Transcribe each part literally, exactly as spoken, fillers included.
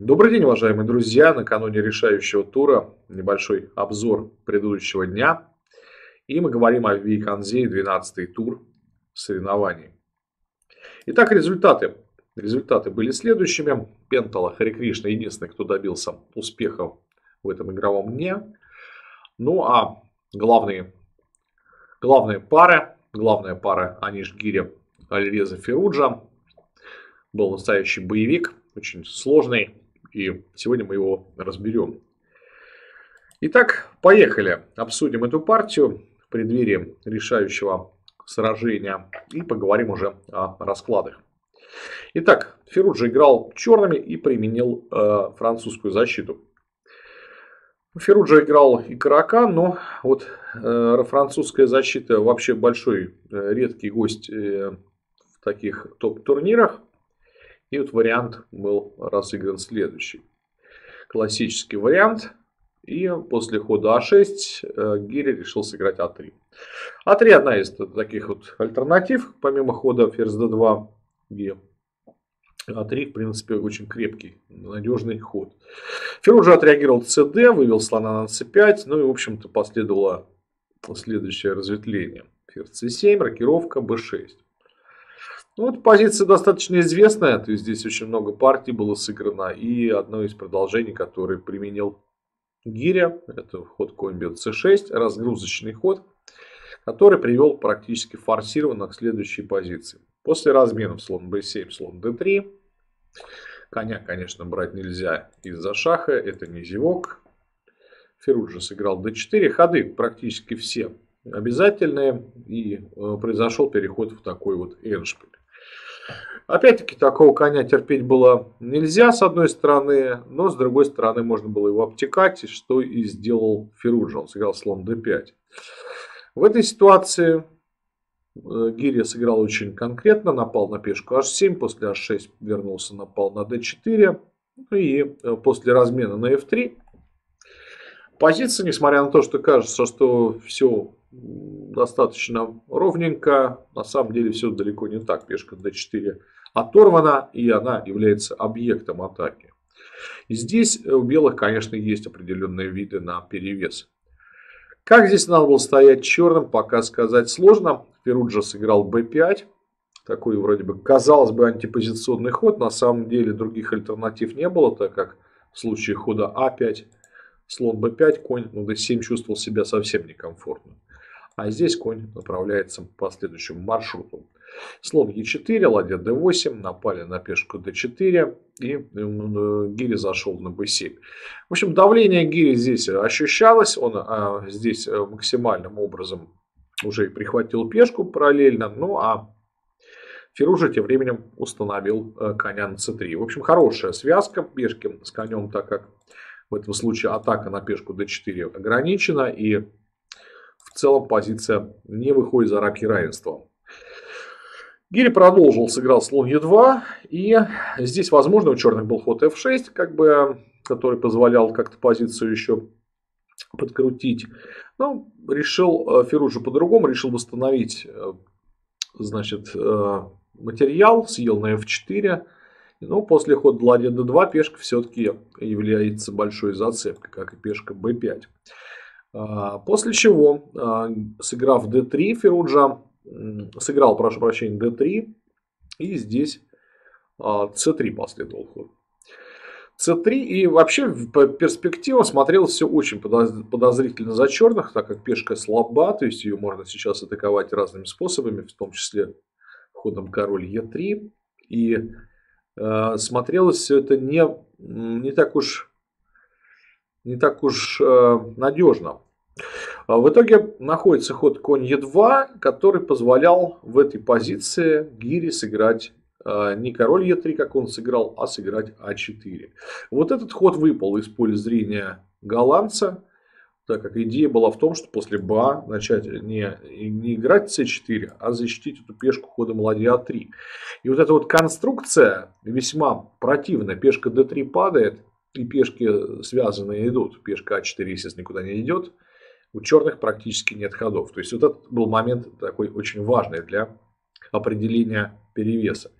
Добрый день, уважаемые друзья! Накануне решающего тура небольшой обзор предыдущего дня. И мы говорим о Вейк-ан-Зее, двенадцатый тур соревнований. Итак, результаты. Результаты были следующими. Пентала Харикришна единственный, кто добился успехов в этом игровом дне. Ну а главные, главные пары. Главная пара Аниш Гири, Алиреза Фирузджа. Был настоящий боевик, очень сложный. И сегодня мы его разберем. Итак, поехали. Обсудим эту партию в преддверии решающего сражения. И поговорим уже о раскладах. Итак, Фирузджа играл черными и применил э, французскую защиту. Фирузджа играл и каракан, но вот э, французская защита вообще большой, э, редкий гость э, в таких топ-турнирах. И вот вариант был разыгран следующий. Классический вариант. И после хода а шесть э, Гири решил сыграть а три. а три одна из таких вот альтернатив, помимо хода ферзь дэ два. И а три, в принципе, очень крепкий, надежный ход. Фирузджа отреагировал cd, вывел слона на цэ пять. Ну и, в общем-то, последовало следующее разветвление. Ферзь цэ семь, рокировка бэ шесть. Ну, вот позиция достаточно известная. То есть здесь очень много партий было сыграно. И одно из продолжений, которое применил Гиря, это ход конь бьет цэ шесть, разгрузочный ход, который привел практически форсированно к следующей позиции. После разменов слон бэ семь, слон дэ три. Коня, конечно, брать нельзя из-за шаха. Это не зевок. Фирузджа сыграл дэ четыре. Ходы практически все обязательные. И э, произошел переход в такой вот эндшпиль. Опять-таки, такого коня терпеть было нельзя, с одной стороны. Но, с другой стороны, можно было его обтекать. Что и сделал Фирузджа. Он сыграл слон дэ пять. В этой ситуации Гиря сыграл очень конкретно, напал на пешку аш семь, после аш шесть вернулся, напал на дэ четыре. И после размена на эф три позиция, несмотря на то, что кажется, что все достаточно ровненько, на самом деле все далеко не так. Пешка дэ четыре оторвана, и она является объектом атаки. И здесь у белых, конечно, есть определенные виды на перевес. Как здесь надо было стоять черным, пока сказать сложно. Фирузджа сыграл бэ пять. Такой, вроде бы, казалось бы, антипозиционный ход. На самом деле других альтернатив не было, так как в случае хода а пять, слон бэ пять, конь на дэ семь чувствовал себя совсем некомфортно. А здесь конь направляется по следующему маршруту. Слон е четыре, ладья дэ восемь, напали на пешку дэ четыре, и Гири зашел на бэ семь. В общем, давление Гири здесь ощущалось, он а, здесь максимальным образом уже и прихватил пешку параллельно, ну а Фирузджа тем временем установил коня на цэ три. В общем, хорошая связка пешки с конем, так как в этом случае атака на пешку дэ четыре ограничена, и в целом позиция не выходит за рамки равенства. Гири продолжил, сыграл слон е два. И здесь, возможно, у черных был ход эф шесть, как бы, который позволял как-то позицию еще подкрутить. Но решил Фирузджа по-другому, решил восстановить, значит, материал, съел на эф четыре. Но после хода ладья дэ два пешка все-таки является большой зацепкой, как и пешка бэ пять. После чего, сыграв дэ три, Фирузджа сыграл, прошу прощения, дэ три. И здесь цэ три последовал ход. цэ три, и вообще по перспективам смотрелось все очень подозрительно за черных, так как пешка слаба, то есть ее можно сейчас атаковать разными способами, в том числе ходом король е три. И э, смотрелось все это не, не так уж, не так уж э, надежно. В итоге находится ход конь е два, который позволял в этой позиции Гири сыграть не король е три, как он сыграл, а сыграть а четыре. Вот этот ход выпал из поля зрения голландца, так как идея была в том, что после ба начать не, не играть цэ четыре, а защитить эту пешку ходом ладья а три. И вот эта вот конструкция весьма противная. Пешка дэ три падает, и пешки связанные идут. Пешка а четыре, естественно, никуда не идет. У черных практически нет ходов. То есть вот этот был момент такой очень важный для определения перевеса.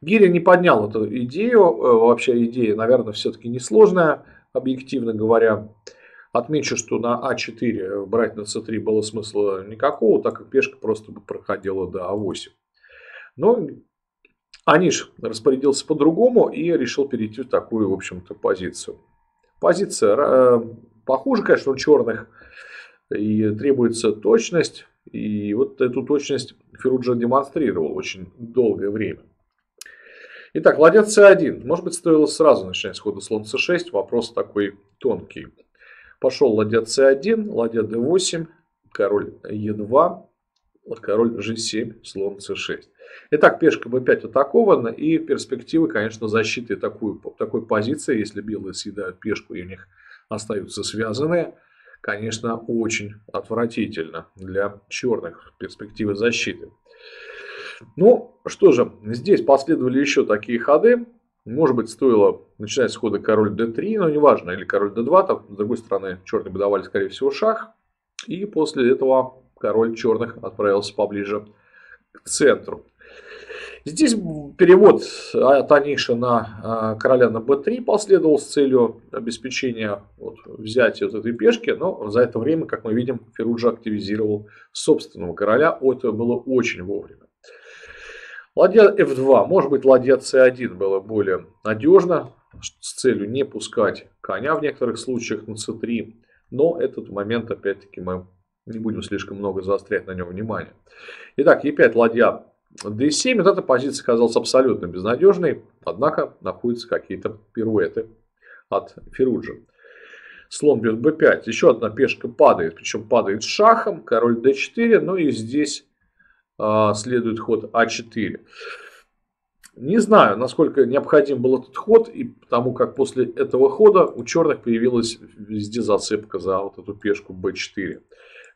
Гири не поднял эту идею, вообще идея, наверное, все-таки несложная, объективно говоря. Отмечу, что на а четыре брать на цэ три было смысла никакого, так как пешка просто бы проходила до а восемь. Но Аниш распорядился по-другому и решил перейти в такую, в общем-то, позицию. Позиция э, похуже, конечно, у черных, и требуется точность. И вот эту точность Фирузджа демонстрировал очень долгое время. Итак, ладья цэ один. Может быть, стоило сразу начинать с хода слон цэ шесть. Вопрос такой тонкий. Пошел ладья цэ один, ладья дэ восемь, король е два, король жэ семь, слон цэ шесть. Итак, пешка бэ пять атакована. И перспективы, конечно, защиты такой, такой позиции, если белые съедают пешку и у них остаются связанные, конечно, очень отвратительно для черных перспективы защиты. Ну, что же, здесь последовали еще такие ходы. Может быть, стоило начинать с хода король дэ три, но неважно, или король дэ два. Там, с другой стороны, черные бы давали, скорее всего, шах. И после этого король черных отправился поближе к центру. Здесь перевод от Аниша на короля на бэ три последовал с целью обеспечения вот, взятия вот этой пешки. Но за это время, как мы видим, Фирузджа активизировал собственного короля. Это было очень вовремя. Ладья эф два. Может быть, ладья цэ один было более надежно, с целью не пускать коня в некоторых случаях на цэ три. Но этот момент, опять-таки, мы не будем слишком много заострять на нем внимание. Итак, е пять, ладья дэ семь. Вот эта позиция оказалась абсолютно безнадежной, однако находятся какие-то пируэты от Фирузджи. Слон бьет бэ пять. Еще одна пешка падает, причем падает с шахом. Король дэ четыре. Ну и здесь э, следует ход а четыре. Не знаю, насколько необходим был этот ход, и потому как после этого хода у черных появилась везде зацепка за вот эту пешку бэ четыре.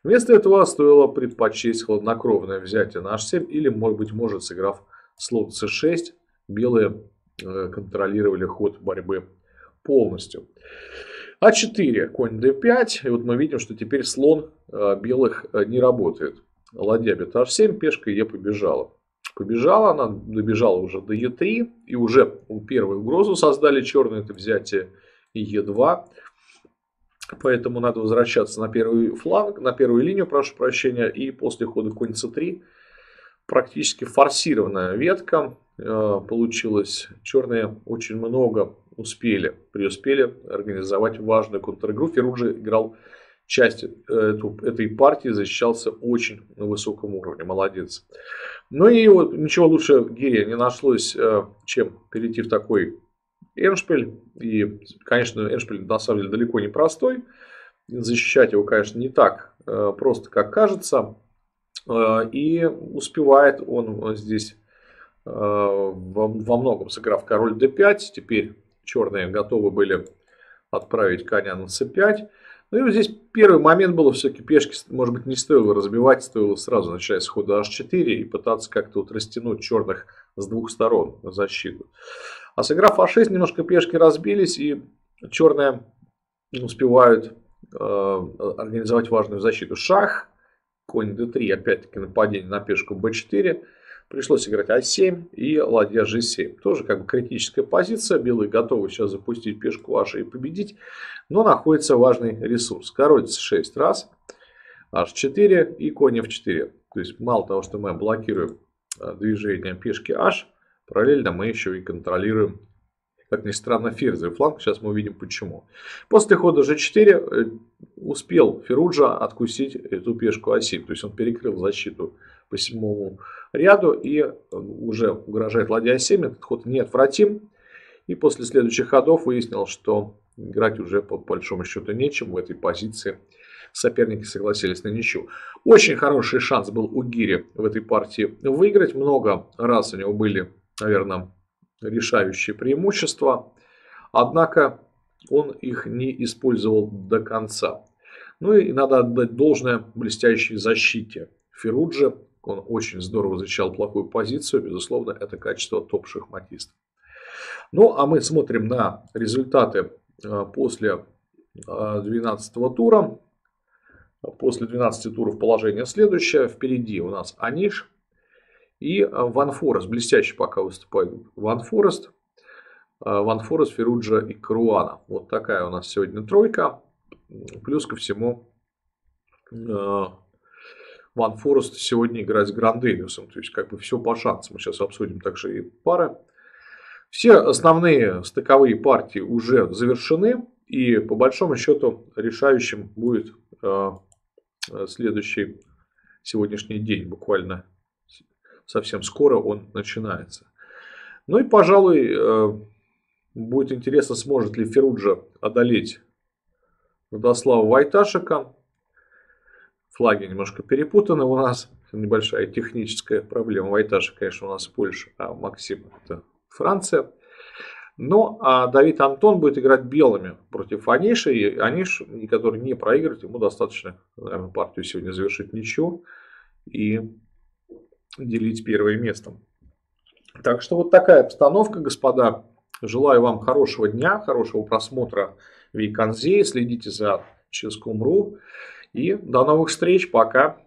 Вместо этого стоило предпочесть хладнокровное взятие на аш семь или, может быть, может, сыграв слон цэ шесть, белые контролировали ход борьбы полностью. а четыре, конь дэ пять, и вот мы видим, что теперь слон белых не работает. Ладья бьет аш семь, пешка е побежала. Побежала, она добежала уже до е три, и уже первую угрозу создали черные, это взятие е два. Поэтому надо возвращаться на первый фланг, на первую линию, прошу прощения. И после хода конь цэ три практически форсированная ветка э, получилась. Черные очень много успели, преуспели организовать важную контр-игру. Фирузджа играл часть эту, этой партии, защищался очень на высоком уровне. Молодец. Ну и вот ничего лучше Гири не нашлось, э, чем перейти в такой эншпиль. И, конечно, эншпиль на самом деле далеко не простой. Защищать его, конечно, не так э, просто, как кажется. Э, и успевает он здесь э, во, во многом, сыграв король дэ пять. Теперь черные готовы были отправить коня на цэ пять. Ну и вот здесь первый момент был, все-таки пешки, может быть, не стоило разбивать, стоило сразу начать с хода аш четыре и пытаться как-то вот растянуть черных с двух сторон на защиту. А сыграв а шесть, немножко пешки разбились, и черные успевают э, организовать важную защиту. Шах, конь дэ три, опять-таки нападение на пешку бэ четыре. Пришлось играть а семь и ладья жэ семь. Тоже как бы критическая позиция. Белые готовы сейчас запустить пешку аш и победить. Но находится важный ресурс. Король цэ шесть раз, аш четыре и конь эф четыре. То есть мало того, что мы блокируем движение пешки h, параллельно мы еще и контролируем, как ни странно, ферзовый фланг. Сейчас мы увидим почему. После хода жэ четыре успел Фирузджа откусить эту пешку а семь. То есть он перекрыл защиту по седьмому ряду и уже угрожает ладья а семь. Этот ход неотвратим. И после следующих ходов выяснилось, что играть уже по большому счету нечем в этой позиции. Соперники согласились на ничью. Очень хороший шанс был у Гири в этой партии выиграть. Много раз у него были, наверное, решающие преимущества. Однако он их не использовал до конца. Ну и надо отдать должное блестящей защите Фирузджи. Он очень здорово защищал плохую позицию. Безусловно, это качество топ-шахматиста. Ну, а мы смотрим на результаты после двенадцатого тура. После двенадцати туров положение следующее. Впереди у нас Аниш. И Ван Форест, блестяще пока выступает Ван Форест. Ван Форест, Фирузджа и Каруана. Вот такая у нас сегодня тройка. Плюс ко всему Ван Форест сегодня играет с Гранделиусом. То есть как бы все по шансам. Мы сейчас обсудим также и пары. Все основные стыковые партии уже завершены. И по большому счету решающим будет следующий сегодняшний день. Буквально совсем скоро он начинается. Ну и, пожалуй, будет интересно, сможет ли Фирузджа одолеть Владислава Войташека. Флаги немножко перепутаны у нас. Небольшая техническая проблема. Войташек, конечно, у нас Польша, а Максим это Франция. Но а Давид Антон будет играть белыми против Аниша. И Аниш, который не проигрывает, ему достаточно, наверное, партию сегодня завершить ничью и делить первое место. Так что вот такая обстановка, господа. Желаю вам хорошего дня, хорошего просмотра Вейк-ан-Зее. Следите за чес точка ком точка ру. И до новых встреч. Пока.